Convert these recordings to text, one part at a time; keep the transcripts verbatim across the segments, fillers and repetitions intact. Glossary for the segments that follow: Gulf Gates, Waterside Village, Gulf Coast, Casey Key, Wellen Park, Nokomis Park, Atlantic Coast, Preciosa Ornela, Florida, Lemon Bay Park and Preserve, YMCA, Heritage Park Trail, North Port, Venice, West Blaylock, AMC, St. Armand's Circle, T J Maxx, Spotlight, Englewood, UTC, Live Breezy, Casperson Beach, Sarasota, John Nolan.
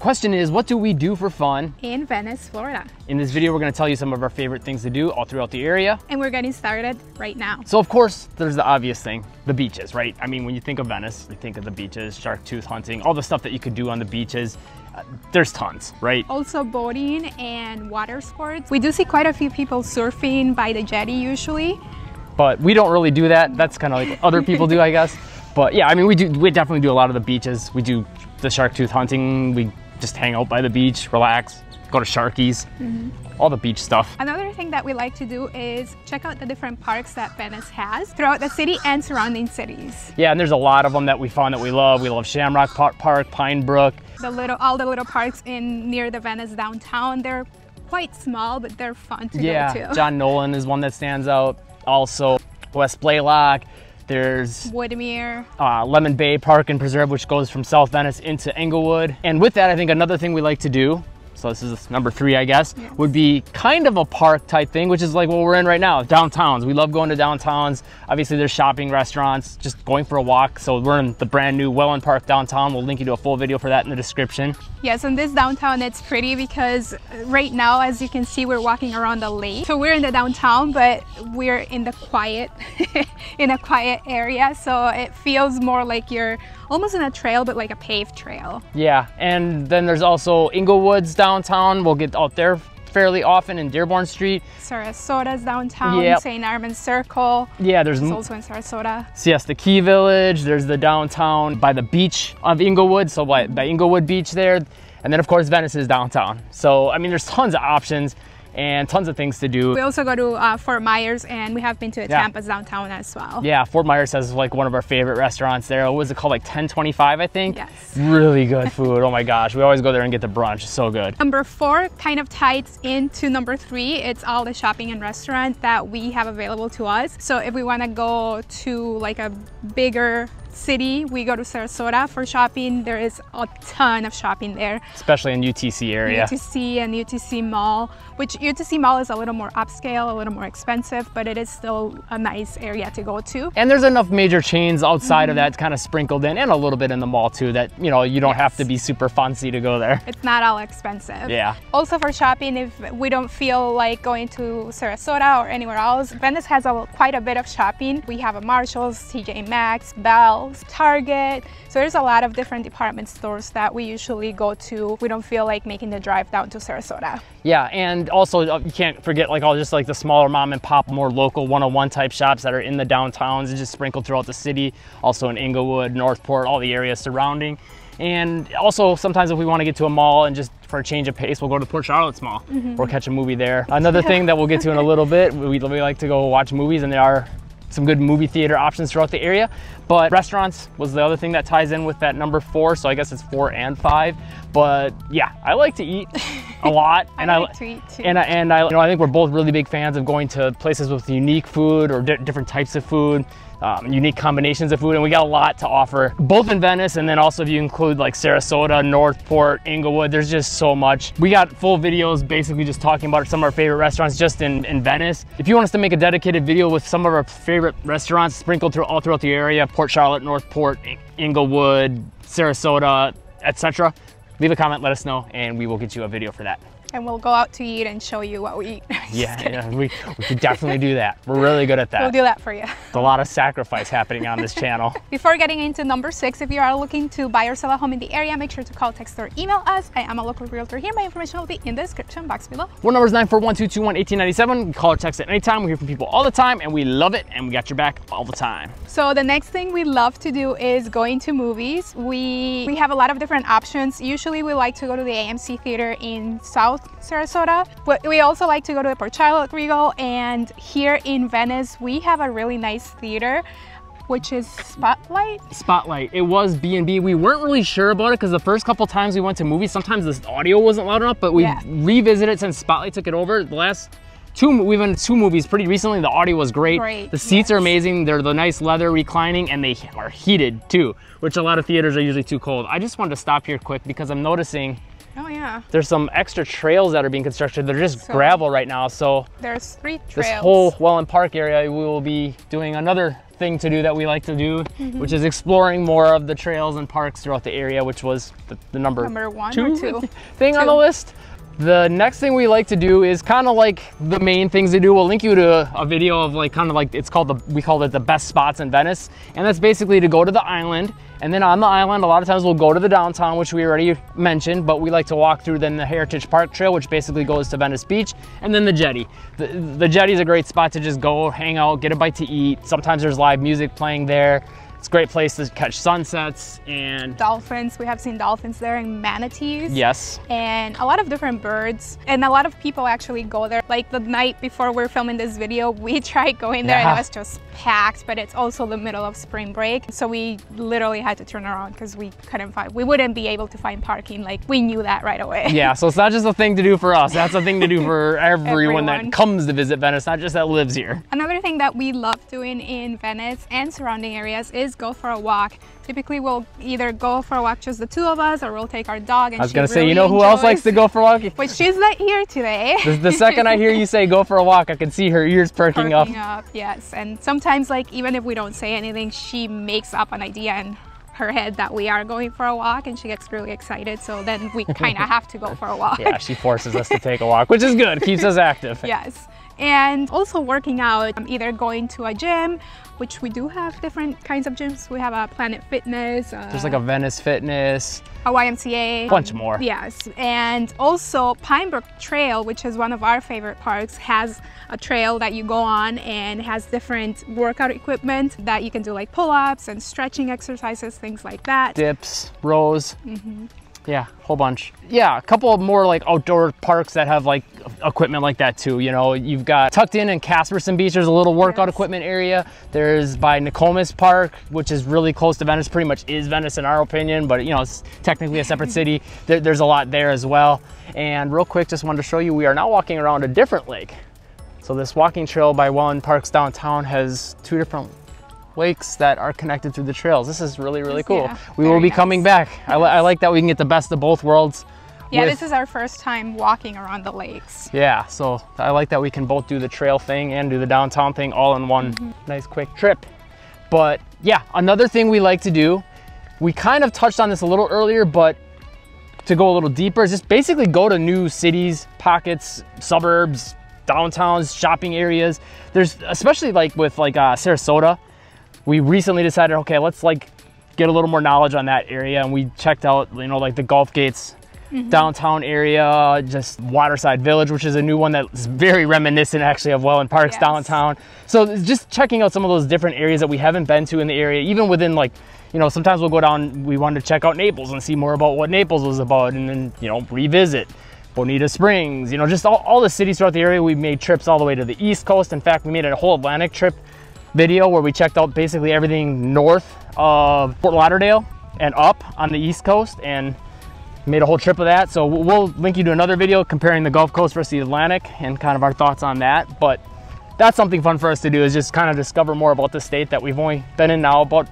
Question is, what do we do for fun in Venice, Florida? In this video, we're gonna tell you some of our favorite things to do all throughout the area. And we're getting started right now. So of course, there's the obvious thing, the beaches, right? I mean, when you think of Venice, you think of the beaches, shark tooth hunting, all the stuff that you could do on the beaches. Uh, there's tons, right? Also boating and water sports. We do see quite a few people surfing by the jetty usually. But we don't really do that. That's kind of like what other people do, I guess. But yeah, I mean, we do. We definitely do a lot of the beaches. We do the shark tooth hunting. We just hang out by the beach, relax, go to Sharky's, mm-hmm. all the beach stuff. Another thing that we like to do is check out the different parks that Venice has throughout the city and surrounding cities. Yeah, and there's a lot of them that we found that we love. We love Shamrock Park, Pine Brook. The little, all the little parks in near the Venice downtown, they're quite small, but they're fun to yeah, go to. Yeah, John Nolan is one that stands out. Also, West Blaylock. There's Woodmere, uh, Lemon Bay Park and Preserve, which goes from South Venice into Englewood. And with that, I think another thing we like to do, so this is number three, I guess, yes. would be kind of a park type thing, which is like what we're in right now, downtowns. We love going to downtowns. Obviously, there's shopping, restaurants, just going for a walk. So we're in the brand new Wellen Park downtown. We'll link you to a full video for that in the description. Yes, and this downtown, it's pretty because right now, as you can see, we're walking around the lake. So we're in the downtown, but we're in the quiet, in a quiet area. So it feels more like you're almost in a trail, but like a paved trail. Yeah, and then there's also Englewood's downtown. We'll get out there fairly often in Dearborn Street. Sarasota's downtown, yep. Saint Armand's Circle. Yeah, there's also in Sarasota. Siesta Key Village, there's the downtown by the beach of Englewood, so by, by Englewood Beach there. And then of course, Venice is downtown. So, I mean, there's tons of options and tons of things to do. We also go to uh, Fort Myers, and we have been to yeah. Tampa's downtown as well. Yeah, Fort Myers has like one of our favorite restaurants there. What was it called, like ten twenty-five, I think? Yes. Really good food, oh my gosh. We always go there and get the brunch, so good. Number four kind of ties into number three. It's all the shopping and restaurant that we have available to us. So if we wanna go to like a bigger city, we go to Sarasota for shopping. There is a ton of shopping there, especially in U T C area. U T C and U T C Mall, which U T C Mall is a little more upscale, a little more expensive, but it is still a nice area to go to. And there's enough major chains outside mm-hmm. of that kind of sprinkled in, and a little bit in the mall too, that you know you don't yes. have to be super fancy to go there. It's not all expensive. Yeah. Also for shopping, if we don't feel like going to Sarasota or anywhere else, Venice has a, quite a bit of shopping. We have a Marshalls, T J Maxx, Bell, Target. So there's a lot of different department stores that we usually go to. We don't feel like making the drive down to Sarasota. Yeah, and also you can't forget like all just like the smaller mom and pop, more local one oh one type shops that are in the downtowns and just sprinkled throughout the city. Also in Englewood, North Port, all the areas surrounding. And also sometimes if we want to get to a mall and just for a change of pace, we'll go to Port Charlotte's Mall mm-hmm. or catch a movie there. Another thing that we'll get to in a little bit, we, we like to go watch movies, and they are some good movie theater options throughout the area. But restaurants was the other thing that ties in with that number four, so I guess it's four and five. But yeah, I like to eat a lot. I and like I, to eat too. And I, and I, you know, I think we're both really big fans of going to places with unique food or di different types of food, um, unique combinations of food, and we got a lot to offer, both in Venice and then also if you include like Sarasota, North Port, Englewood, there's just so much. We got full videos basically just talking about some of our favorite restaurants just in, in Venice. If you want us to make a dedicated video with some of our favorite restaurants sprinkled through, all throughout the area, Port Charlotte, North Port, Englewood, Sarasota, et cetera, leave a comment, let us know, and we will get you a video for that. And we'll go out to eat and show you what we eat. Yeah, yeah, we, we could definitely do that. We're really good at that. We'll do that for you. There's a lot of sacrifice happening on this channel. Before getting into number six, if you are looking to buy or sell a home in the area, make sure to call, text, or email us. I am a local realtor here. My information will be in the description box below. Our number is nine four one, two two one, one eight nine seven. Call or text at any time. We hear from people all the time, and we love it, and we got your back all the time. So the next thing we love to do is going to movies. We, we have a lot of different options. Usually, we like to go to the A M C Theater in South Sarasota, but we also like to go to the Port Charlotte Regal, and here in Venice we have a really nice theater, which is Spotlight. Spotlight. It was B and B. We weren't really sure about it because the first couple times we went to movies, sometimes this audio wasn't loud enough, but we yeah. revisited since Spotlight took it over. The last two, we've been to two movies pretty recently. The audio was great. great. The seats yes. are amazing. They're the nice leather reclining, and they are heated too, which a lot of theaters are usually too cold. I just wanted to stop here quick because I'm noticing Oh yeah. there's some extra trails that are being constructed. They're just so, gravel right now. So there's three trails. This whole Wellen Park area, we will be doing another thing to do that we like to do, mm-hmm. which is exploring more of the trails and parks throughout the area, which was the, the number, number one two, two thing two. on the list. The next thing we like to do is kind of like the main things to do. We'll link you to a video of like kind of like it's called the we call it the best spots in Venice, and that's basically to go to the island. And then on the island, a lot of times we'll go to the downtown, which we already mentioned, but we like to walk through then the Heritage Park Trail, which basically goes to Venice Beach, and then the jetty. The, the jetty is a great spot to just go hang out, get a bite to eat. Sometimes there's live music playing there. It's a great place to catch sunsets and dolphins. We have seen dolphins there and manatees. Yes. And a lot of different birds. And a lot of people actually go there. Like the night before we're filming this video, we tried going there yeah. and it was just packed, but it's also the middle of spring break. So we literally had to turn around because we couldn't find, we wouldn't be able to find parking. Like we knew that right away. Yeah, so it's not just a thing to do for us. That's a thing to do for everyone, everyone that comes to visit Venice, not just that lives here. Another thing that we love doing in Venice and surrounding areas is go for a walk. Typically we'll either go for a walk just the two of us, or we'll take our dog. And I was gonna say, really you know enjoys, who else likes to go for a walk? But she's not here today. the, the second I hear you say go for a walk, I can see her ears perking, perking up. up. Yes, and sometimes like even if we don't say anything, she makes up an idea and her head that we are going for a walk, and she gets really excited, so then we kind of have to go for a walk. Yeah, she forces us to take a walk, which is good. Keeps us active. Yes, and also working out, um, either going to a gym, which we do have different kinds of gyms. We have a Planet Fitness, uh, there's like a Venice Fitness, a Y M C A, a bunch more. Yes, and also Pinebrook Trail, which is one of our favorite parks, has a trail that you go on and has different workout equipment that you can do, like pull-ups and stretching exercises, things like that. Dips, rows. Mm-hmm. Yeah, whole bunch. Yeah, a couple of more like outdoor parks that have like equipment like that too. You know, you've got tucked in in Casperson Beach, there's a little workout yes. equipment area. There's by Nokomis Park, which is really close to Venice, pretty much is Venice in our opinion, but you know, it's technically a separate city. There, there's a lot there as well. And real quick, just wanted to show you, we are now walking around a different lake. So this walking trail by Wellen Park's downtown has two different lakes that are connected through the trails. This is really, really cool. Yeah, we will be nice. coming back. Yes. I, li I like that we can get the best of both worlds. Yeah, with... this is our first time walking around the lakes. Yeah, so I like that we can both do the trail thing and do the downtown thing all in one mm-hmm. nice quick trip. But yeah, another thing we like to do, we kind of touched on this a little earlier, but to go a little deeper, is just basically go to new cities, pockets, suburbs, downtowns, shopping areas. There's, especially like with like uh, Sarasota, we recently decided, okay, let's like get a little more knowledge on that area, and we checked out, you know, like the Gulf Gates mm-hmm. downtown area, just Waterside Village, which is a new one that's very reminiscent actually of Wellen Park's yes. downtown. So just checking out some of those different areas that we haven't been to in the area, even within like, you know, sometimes we'll go down, we wanted to check out Naples and see more about what Naples was about, and then, you know, revisit Bonita Springs, you know, just all, all the cities throughout the area. We made trips all the way to the East Coast. In fact, we made a whole Atlantic trip video where we checked out basically everything north of Fort Lauderdale and up on the East Coast, and made a whole trip of that. So we'll link you to another video comparing the Gulf Coast versus the Atlantic and kind of our thoughts on that. But that's something fun for us to do, is just kind of discover more about the state that we've only been in now about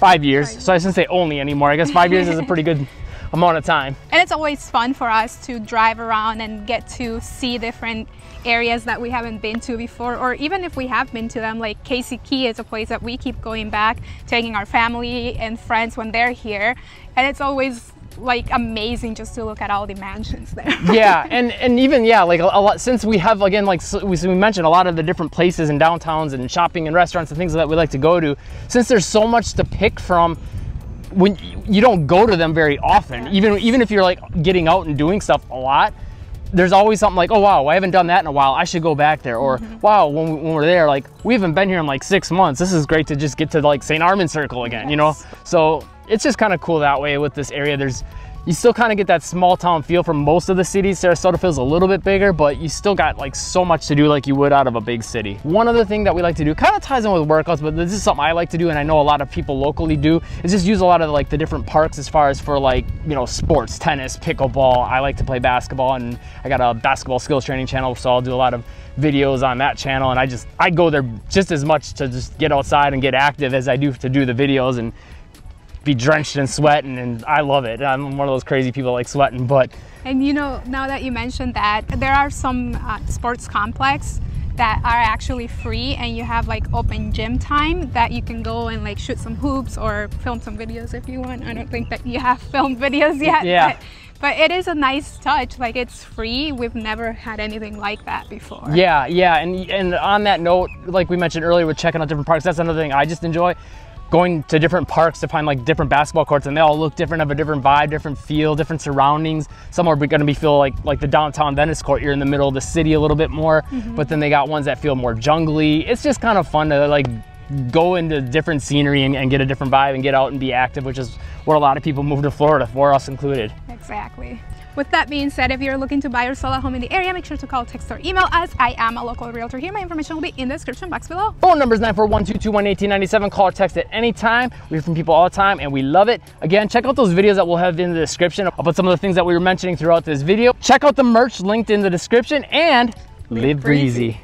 five years. Right. So I shouldn't say only anymore. I guess five years is a pretty good amount of time. And it's always fun for us to drive around and get to see different areas that we haven't been to before, or even if we have been to them, like Casey Key is a place that we keep going back, taking our family and friends when they're here, and it's always like amazing just to look at all the mansions there. Yeah, and and even yeah, like a, a lot, since we have again like so we, so we mentioned a lot of the different places and downtowns and shopping and restaurants and things that we like to go to, since there's so much to pick from. When you don't go to them very often, even even if you're like getting out and doing stuff a lot, there's always something like, oh wow, I haven't done that in a while, I should go back there. Or mm-hmm. wow, when, we, when we're there, like we haven't been here in like six months, this is great to just get to like Saint Armand's Circle again. Yes. You know, so it's just kind of cool that way with this area. There's, you still kind of get that small town feel from most of the cities. Sarasota feels a little bit bigger, but you still got like so much to do like you would out of a big city. One other thing that we like to do, kind of ties in with workouts, but this is something I like to do and I know a lot of people locally do, is just use a lot of like the different parks as far as for like, you know, sports, tennis, pickleball. I like to play basketball, and I got a basketball skills training channel, so I'll do a lot of videos on that channel, and I just, I go there just as much to just get outside and get active as I do to do the videos and be drenched in sweat, and, and I love it. I'm one of those crazy people that like sweating, but. And you know, now that you mentioned that, there are some uh, sports complex that are actually free, and you have like open gym time that you can go and like shoot some hoops or film some videos if you want. I don't think that you have filmed videos yet. Yeah. But But it is a nice touch, like it's free. We've never had anything like that before. Yeah, yeah, and and on that note, like we mentioned earlier with checking out different parks, that's another thing I just enjoy. Going to different parks to find like different basketball courts, and they all look different, have a different vibe, different feel, different surroundings. Some are gonna be feel like like the downtown Venice court, you're in the middle of the city a little bit more, mm-hmm. but then they got ones that feel more jungly. It's just kind of fun to like go into different scenery and, and get a different vibe and get out and be active, which is what a lot of people move to Florida for, us included. Exactly. With that being said, if you're looking to buy or sell a home in the area, make sure to call, text, or email us. I am a local realtor here. My information will be in the description box below. Phone number is nine four one, two two one, one eight nine seven. Call or text at any time. We hear from people all the time and we love it. Again, check out those videos that we'll have in the description. I'll put some of the things that we were mentioning throughout this video. Check out the merch linked in the description, and live breezy.